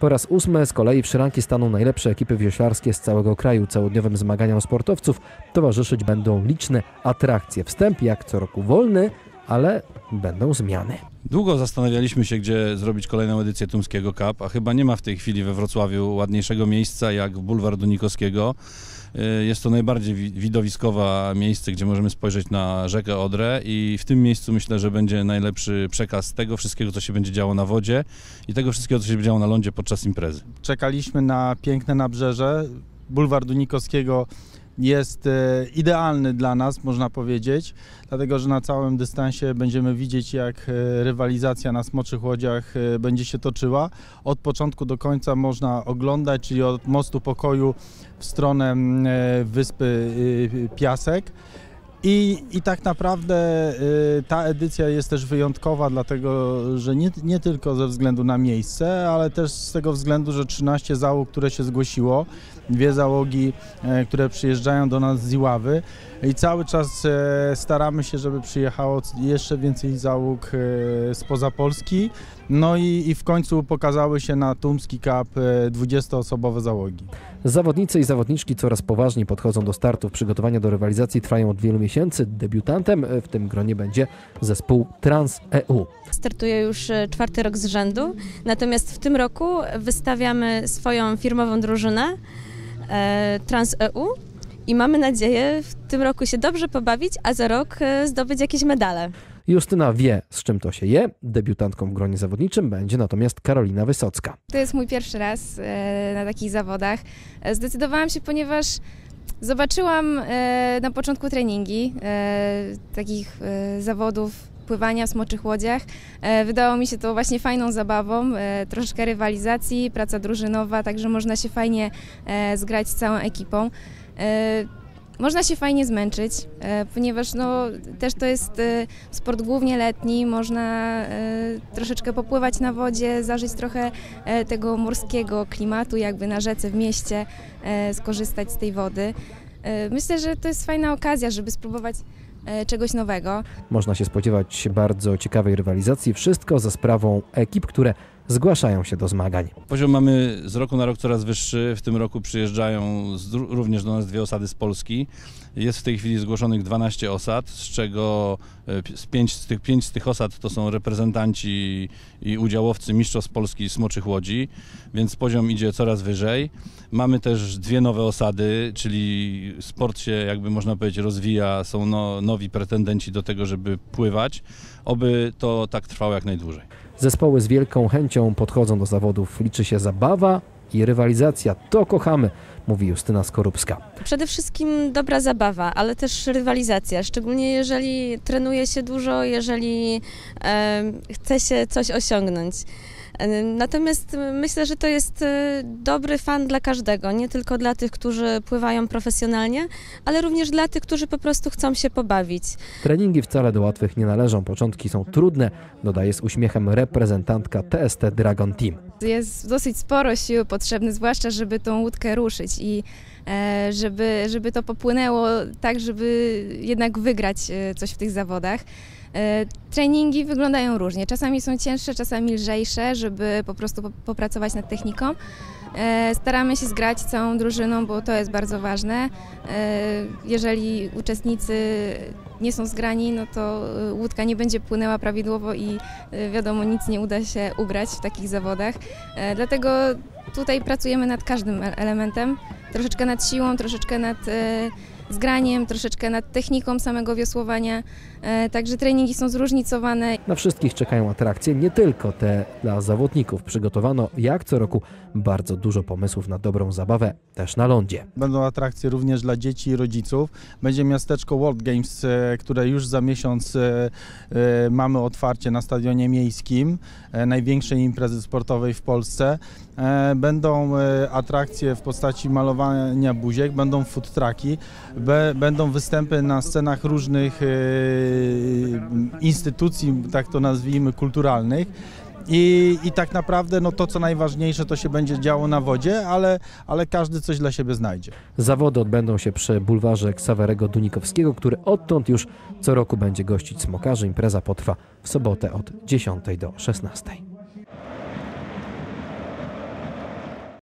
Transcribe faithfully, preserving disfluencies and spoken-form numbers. Po raz ósmy z kolei w Sri Lanki staną najlepsze ekipy wioślarskie z całego kraju. Całodniowym zmaganiom sportowców towarzyszyć będą liczne atrakcje. Wstęp jak co roku wolny, ale będą zmiany. Długo zastanawialiśmy się, gdzie zrobić kolejną edycję Tumskiego Cup, a chyba nie ma w tej chwili we Wrocławiu ładniejszego miejsca jak Bulwar Dunikowskiego. Jest to najbardziej widowiskowe miejsce, gdzie możemy spojrzeć na rzekę Odrę i w tym miejscu myślę, że będzie najlepszy przekaz tego wszystkiego, co się będzie działo na wodzie i tego wszystkiego, co się będzie działo na lądzie podczas imprezy. Czekaliśmy na piękne nabrzeże. Bulwar Dunikowskiego jest idealny dla nas, można powiedzieć, dlatego że na całym dystansie będziemy widzieć, jak rywalizacja na Smoczych Łodziach będzie się toczyła. Od początku do końca można oglądać, czyli od mostu pokoju w stronę Wyspy Piasek. I, i tak naprawdę ta edycja jest też wyjątkowa, dlatego że nie, nie tylko ze względu na miejsce, ale też z tego względu, że trzynaście załóg, które się zgłosiło, dwie załogi, które przyjeżdżają do nas z Iławy i cały czas staramy się, żeby przyjechało jeszcze więcej załóg spoza Polski. No i, i w końcu pokazały się na Tumski Cup dwudziestoosobowe załogi. Zawodnicy i zawodniczki coraz poważniej podchodzą do startów. Przygotowania do rywalizacji trwają od wielu miesięcy. Debiutantem w tym gronie będzie zespół TransEU. Startuję już czwarty rok z rzędu, natomiast w tym roku wystawiamy swoją firmową drużynę TransEU i mamy nadzieję w tym roku się dobrze pobawić, a za rok zdobyć jakieś medale. Justyna wie, z czym to się je. Debiutantką w gronie zawodniczym będzie natomiast Karolina Wysocka. To jest mój pierwszy raz na takich zawodach. Zdecydowałam się, ponieważ zobaczyłam na początku treningi takich zawodów pływania w Smoczych Łodziach. Wydało mi się to właśnie fajną zabawą, troszeczkę rywalizacji, praca drużynowa, także można się fajnie zgrać z całą ekipą. Można się fajnie zmęczyć, ponieważ no, też to jest sport głównie letni, można troszeczkę popływać na wodzie, zażyć trochę tego morskiego klimatu jakby na rzece, w mieście, skorzystać z tej wody. Myślę, że to jest fajna okazja, żeby spróbować czegoś nowego. Można się spodziewać bardzo ciekawej rywalizacji. Wszystko za sprawą ekip, które zgłaszają się do zmagań. Poziom mamy z roku na rok coraz wyższy. W tym roku przyjeżdżają z, również do nas dwie osady z Polski. Jest w tej chwili zgłoszonych dwanaście osad, z czego z pięć, z tych, pięć z tych osad to są reprezentanci i udziałowcy mistrzostw Polski Smoczych Łodzi, więc poziom idzie coraz wyżej. Mamy też dwie nowe osady, czyli sport się, jakby można powiedzieć, rozwija, są no, nowi pretendenci do tego, żeby pływać. Oby to tak trwało jak najdłużej. Zespoły z wielką chęcią podchodzą do zawodów. Liczy się zabawa i rywalizacja. To kochamy, mówi Justyna Skorupska. Przede wszystkim dobra zabawa, ale też rywalizacja. Szczególnie jeżeli trenuje się dużo, jeżeli e, chce się coś osiągnąć. Natomiast myślę, że to jest dobry fan dla każdego, nie tylko dla tych, którzy pływają profesjonalnie, ale również dla tych, którzy po prostu chcą się pobawić. Treningi wcale do łatwych nie należą, początki są trudne, dodaje z uśmiechem reprezentantka T S T Dragon Team. Jest dosyć sporo sił potrzebnych, zwłaszcza żeby tą łódkę ruszyć i żeby, żeby to popłynęło tak, żeby jednak wygrać coś w tych zawodach. Treningi wyglądają różnie, czasami są cięższe, czasami lżejsze, żeby po prostu popracować nad techniką. Staramy się zgrać całą drużyną, bo to jest bardzo ważne. Jeżeli uczestnicy nie są zgrani, no to łódka nie będzie płynęła prawidłowo i wiadomo, nic nie uda się ugrać w takich zawodach. Dlatego tutaj pracujemy nad każdym elementem, troszeczkę nad siłą, troszeczkę nad zgraniem, troszeczkę nad techniką samego wiosłowania, e, także treningi są zróżnicowane. Na wszystkich czekają atrakcje, nie tylko te dla zawodników. Przygotowano, jak co roku, bardzo dużo pomysłów na dobrą zabawę, też na lądzie. Będą atrakcje również dla dzieci i rodziców. Będzie miasteczko World Games, e, które już za miesiąc e, e, mamy otwarcie na Stadionie Miejskim, e, największej imprezy sportowej w Polsce. E, będą e, atrakcje w postaci malowania buziek, będą food trucki. Będą występy na scenach różnych instytucji, tak to nazwijmy, kulturalnych. I, i tak naprawdę no, to, co najważniejsze, to się będzie działo na wodzie, ale, ale każdy coś dla siebie znajdzie. Zawody odbędą się przy bulwarze Ksawerego Dunikowskiego, który odtąd już co roku będzie gościć smokarzy. Impreza potrwa w sobotę od dziesiątej do szesnastej.